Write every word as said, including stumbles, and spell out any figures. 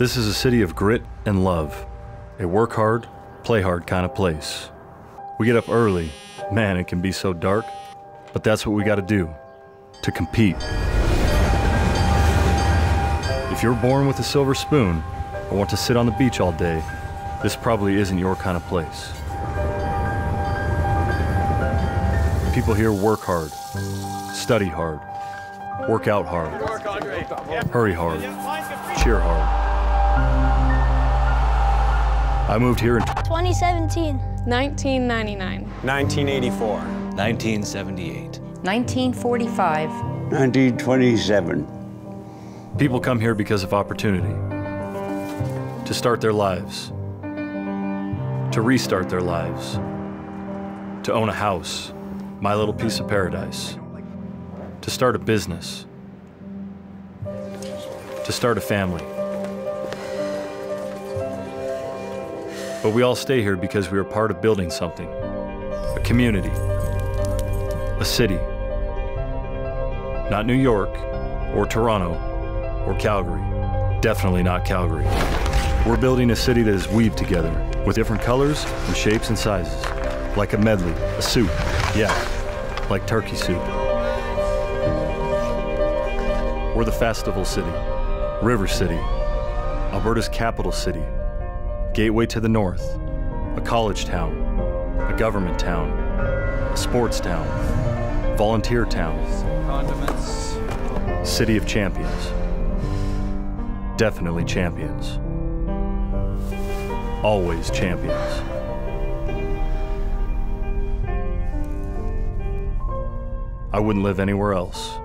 This is a city of grit and love, a work hard, play hard kind of place. We get up early, man, it can be so dark, but that's what we gotta do, to compete. If you're born with a silver spoon or want to sit on the beach all day, this probably isn't your kind of place. People here work hard, study hard, work out hard, hurry hard, cheer hard. I moved here in twenty seventeen. nineteen ninety-nine. nineteen eighty-four. nineteen seventy-eight. nineteen forty-five. nineteen twenty-seven. People come here because of opportunity. To start their lives. To restart their lives. To own a house. My little piece of paradise. To start a business. To start a family. But we all stay here because we are part of building something. A community. A city. Not New York, or Toronto, or Calgary. Definitely not Calgary. We're building a city that is weaved together with different colors and shapes and sizes. Like a medley, a soup, yeah, like turkey soup. We're the festival city, river city, Alberta's capital city, gateway to the north, a college town, a government town, a sports town, volunteer town, condiments, city of champions, definitely champions, always champions. I wouldn't live anywhere else.